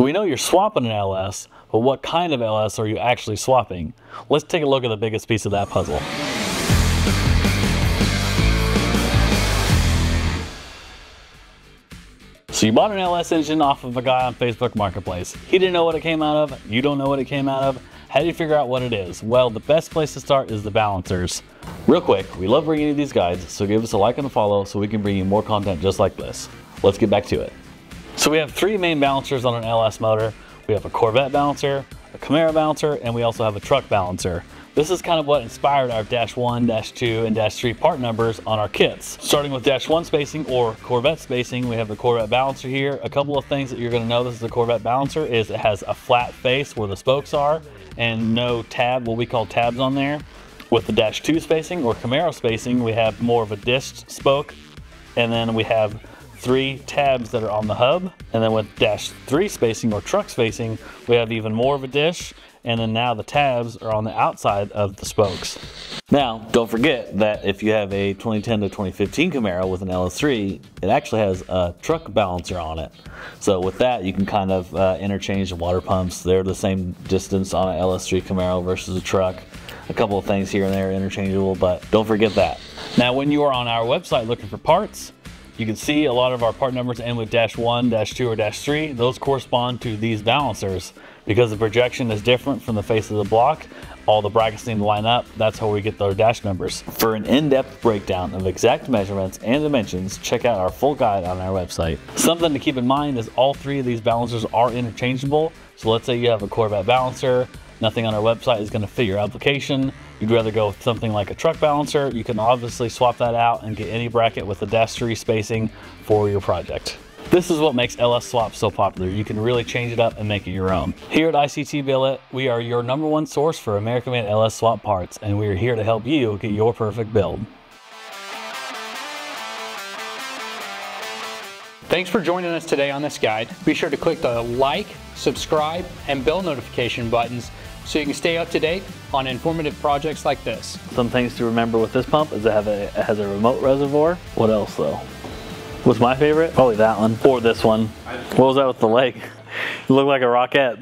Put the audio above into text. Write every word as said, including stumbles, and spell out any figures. So we know you're swapping an L S, but what kind of L S are you actually swapping? Let's take a look at the biggest piece of that puzzle. So you bought an L S engine off of a guy on Facebook Marketplace. He didn't know what it came out of. You don't know what it came out of. How do you figure out what it is? Well, the best place to start is the balancers. Real quick, we love bringing you these guides, so give us a like and a follow so we can bring you more content just like this. Let's get back to it. So we have three main balancers on an L S motor. We have a Corvette balancer, a Camaro balancer, and we also have a truck balancer. This is kind of what inspired our dash one, dash two, and dash three part numbers on our kits. Starting with dash one spacing or Corvette spacing, we have the Corvette balancer here. A couple of things that you're going to notice is the Corvette balancer is it has a flat face where the spokes are and no tab, what we call tabs on there. With the dash two spacing or Camaro spacing, we have more of a dished spoke, and then we have three tabs that are on the hub. And then with dash three spacing or truck spacing, we have even more of a dish. And then now the tabs are on the outside of the spokes. Now, don't forget that if you have a twenty ten to twenty fifteen Camaro with an L S three, it actually has a truck balancer on it. So with that, you can kind of uh, interchange the water pumps. They're the same distance on an L S three Camaro versus a truck. A couple of things here and there are interchangeable, but don't forget that. Now, when you are on our website looking for parts, you can see a lot of our part numbers end with dash one, dash two, or dash three. Those correspond to these balancers. Because the projection is different from the face of the block, all the brackets need to line up. That's how we get their dash numbers. For an in-depth breakdown of exact measurements and dimensions, check out our full guide on our website. Something to keep in mind is all three of these balancers are interchangeable. So let's say you have a Corvette balancer. Nothing on our website is going to fit your application. You'd rather go with something like a truck balancer. You can obviously swap that out and get any bracket with the dash three spacing for your project. This is what makes L S swaps so popular. You can really change it up and make it your own. Here at I C T Billet, we are your number one source for American-made L S swap parts, and we are here to help you get your perfect build. Thanks for joining us today on this guide. Be sure to click the like, subscribe, and bell notification buttons so you can stay up to date on informative projects like this. Some things to remember with this pump is it, have a, it has a remote reservoir. What else though? What's my favorite? Probably that one, or this one. What was that with the leg? It looked like a rocket.